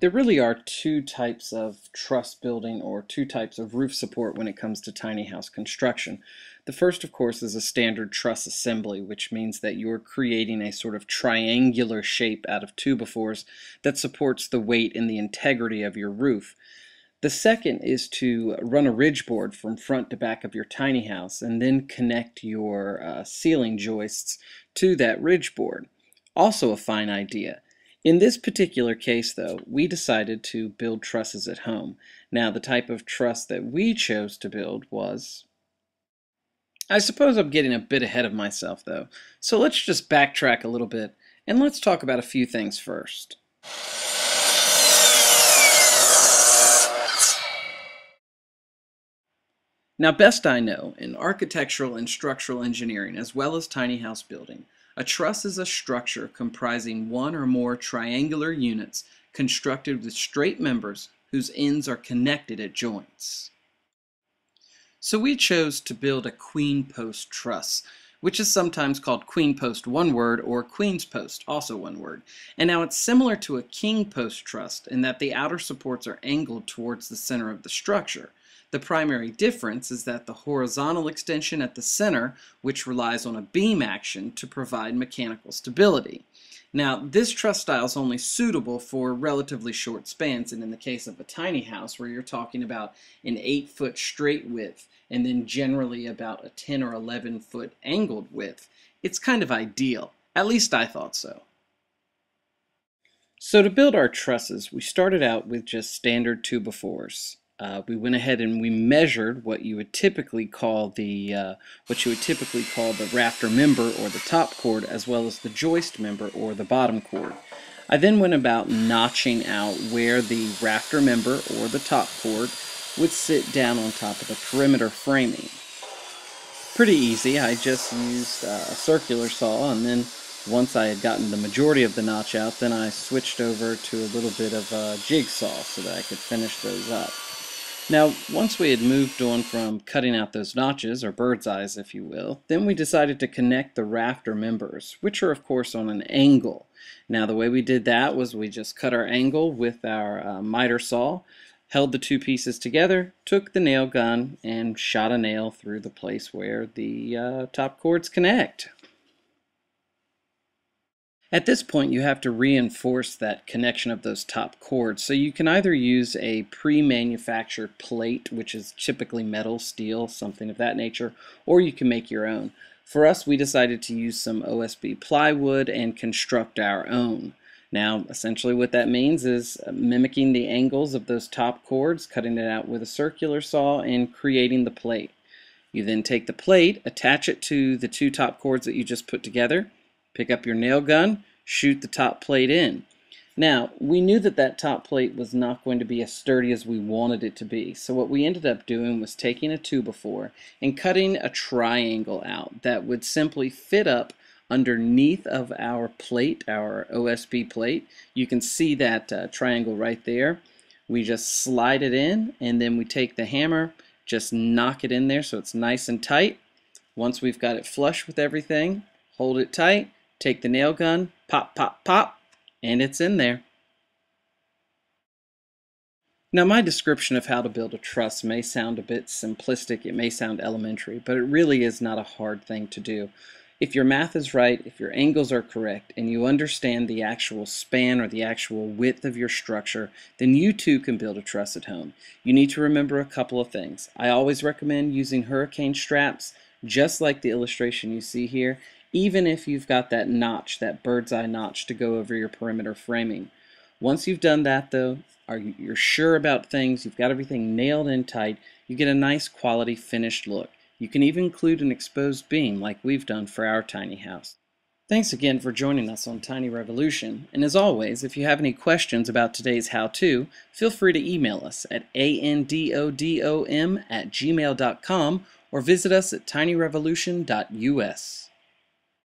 There really are two types of truss building, or two types of roof support when it comes to tiny house construction. The first, of course, is a standard truss assembly, which means that you're creating a sort of triangular shape out of 2x4s that supports the weight and the integrity of your roof. The second is to run a ridge board from front to back of your tiny house and then connect your ceiling joists to that ridge board. Also a fine idea. In this particular case, though, we decided to build trusses at home. Now, the type of truss that we chose to build was... I suppose I'm getting a bit ahead of myself, though. So let's just backtrack a little bit, and let's talk about a few things first. Now, best I know, in architectural and structural engineering, as well as tiny house building, a truss is a structure comprising one or more triangular units constructed with straight members whose ends are connected at joints. So we chose to build a queen post truss, which is sometimes called queen post, one word, or queen's post, also one word. And now it's similar to a king post truss in that the outer supports are angled towards the center of the structure. The primary difference is that the horizontal extension at the center, which relies on a beam action to provide mechanical stability. Now, this truss style is only suitable for relatively short spans, and in the case of a tiny house where you're talking about an 8-foot straight width and then generally about a 10 or 11-foot angled width, it's kind of ideal. At least I thought so. So to build our trusses, we started out with just standard 2x4s. We went ahead and we measured what you would typically call the rafter member or the top chord, as well as the joist member or the bottom chord. I then went about notching out where the rafter member or the top chord would sit down on top of the perimeter framing. Pretty easy. I just used a circular saw, and then once I had gotten the majority of the notch out, then I switched over to a little bit of a jigsaw so that I could finish those up. Now, once we had moved on from cutting out those notches, or bird's eyes if you will, then we decided to connect the rafter members, which are of course on an angle. Now, the way we did that was we just cut our angle with our miter saw, held the two pieces together, took the nail gun, and shot a nail through the place where the top cords connect. At this point, you have to reinforce that connection of those top cords. So you can either use a pre-manufactured plate, which is typically metal, steel, something of that nature, or you can make your own. For us, we decided to use some OSB plywood and construct our own. Now, essentially what that means is mimicking the angles of those top cords, cutting it out with a circular saw, and creating the plate. You then take the plate, attach it to the two top cords that you just put together, pick up your nail gun, shoot the top plate in. Now, we knew that that top plate was not going to be as sturdy as we wanted it to be, so what we ended up doing was taking a 2x4 and cutting a triangle out that would simply fit up underneath of our plate, our OSB plate. You can see that triangle right there. We just slide it in, and then we take the hammer, just knock it in there so it's nice and tight. Once we've got it flush with everything, hold it tight, take the nail gun, pop, pop, pop, and it's in there. Now, my description of how to build a truss may sound a bit simplistic, it may sound elementary, but it really is not a hard thing to do. If your math is right, if your angles are correct, and you understand the actual span or the actual width of your structure, then you too can build a truss at home. You need to remember a couple of things. I always recommend using hurricane straps, just like the illustration you see here, even if you've got that notch, that bird's eye notch, to go over your perimeter framing. Once you've done that, though, you're sure about things, you've got everything nailed in tight, you get a nice quality finished look. You can even include an exposed beam like we've done for our tiny house. Thanks again for joining us on Tiny Revolution, and as always, if you have any questions about today's how-to, feel free to email us at andodom@gmail.com or visit us at tinyrevolution.us.